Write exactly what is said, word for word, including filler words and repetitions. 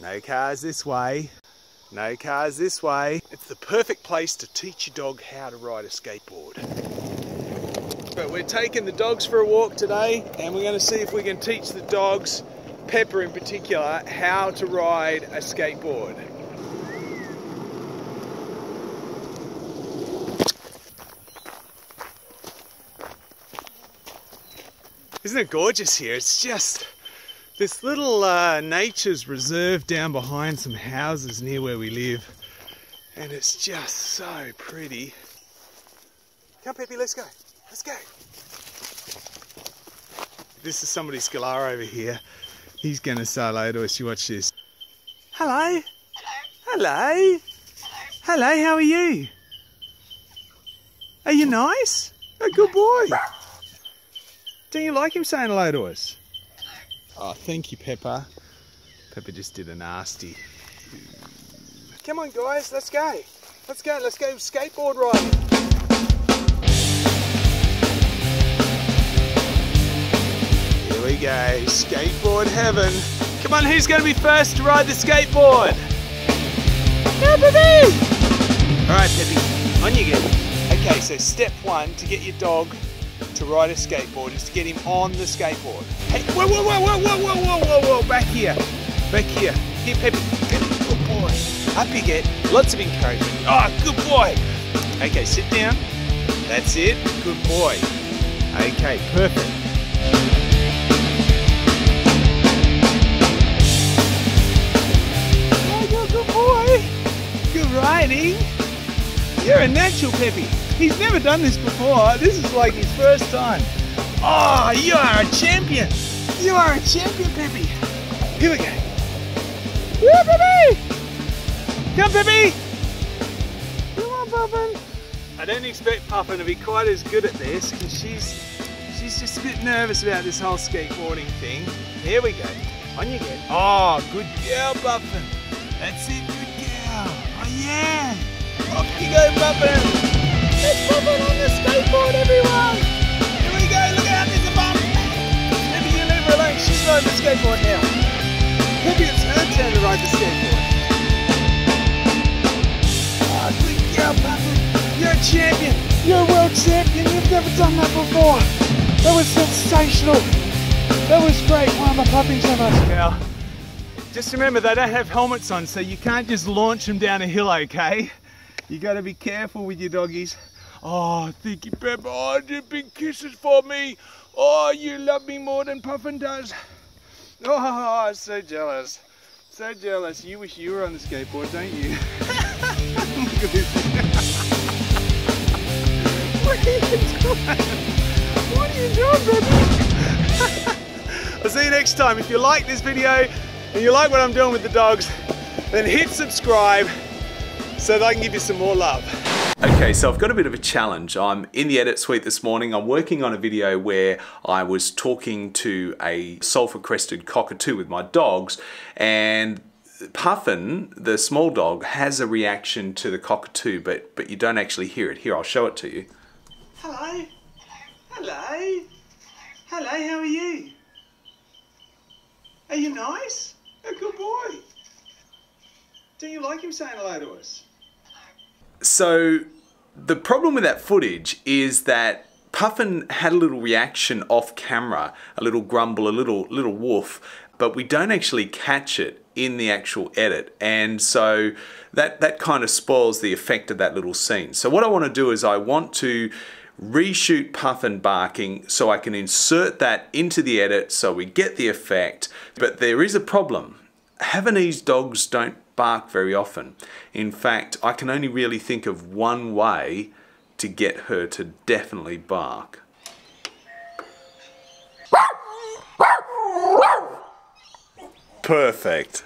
No cars this way. No cars this way. It's the perfect place to teach your dog how to ride a skateboard. But we're taking the dogs for a walk today, and we're going to see if we can teach the dogs, Pepper in particular, how to ride a skateboard. Isn't it gorgeous here? It's just this little uh, nature's reserve down behind some houses near where we live. And it's just so pretty. Come Peppy, let's go. Let's go. This is somebody's Scalar over here. He's going to say hello to us. You watch this. Hello. Hello. Hello. Hello. Hello, how are you? Are you nice? A good boy. Don't you like him saying hello to us? Oh, thank you, Pepper. Pepper just did a nasty. Come on, guys, let's go. Let's go, let's go skateboard riding. Here we go, skateboard heaven. Come on, who's going to be first to ride the skateboard? Go, Peppy! All right, Peppy, on you go. Okay, so step one to get your dog to ride a skateboard is to get him on the skateboard. Hey, whoa, whoa, whoa, whoa, whoa, whoa, whoa, whoa, whoa, back here, back here. Here, Peppy, good boy. Up you get, lots of encouragement. Oh, good boy. Okay, sit down. That's it, good boy. Okay, perfect. Oh, you're a good boy. Good riding. You're a natural, Peppy. He's never done this before. This is like his first time. Oh, you are a champion. You are a champion, Peppy. Here we go. Woo, Peppy! Come, Peppy! Come on, Puffin. I don't expect Puffin to be quite as good at this because she's, she's just a bit nervous about this whole skateboarding thing. Here we go. On you go. Oh, good girl, Puffin. That's it, good girl. Oh, yeah. Off you go, Puffin. Let's pop it on the skateboard, everyone! Here we go, look out, there's a bump! Peppy, you leave her alone, she's riding the skateboard now. Peppy, it's her turn to ride the skateboard. Oh, good girl, Puffin. You're a champion. You're a world champion. You've never done that before. That was sensational. That was great. Why am I puffing so much, girl? Just remember, they don't have helmets on, so you can't just launch them down a hill, okay? You got to be careful with your doggies. Oh, thank you, Pepper. Oh, do big kisses for me. Oh, you love me more than Puffin does. Oh, I'm so jealous. So jealous. You wish you were on the skateboard, don't you? Look at this. What are you doing? What are you doing, baby? I'll see you next time. If you like this video and you like what I'm doing with the dogs, then hit subscribe so that I can give you some more love. Okay, so I've got a bit of a challenge. I'm in the edit suite this morning. I'm working on a video where I was talking to a sulphur-crested cockatoo with my dogs, and Puffin, the small dog, has a reaction to the cockatoo, but, but you don't actually hear it. Here, I'll show it to you. Hello. Hello. Hello, how are you? Are you nice? A good boy. Do you like him saying hello to us? So the problem with that footage is that Puffin had a little reaction off camera, a little grumble, a little little woof, but we don't actually catch it in the actual edit. And so that, that kind of spoils the effect of that little scene. So what I want to do is I want to reshoot Puffin barking so I can insert that into the edit so we get the effect. But there is a problem. Havanese dogs don't bark very often. In fact, I can only really think of one way to get her to definitely bark. Perfect.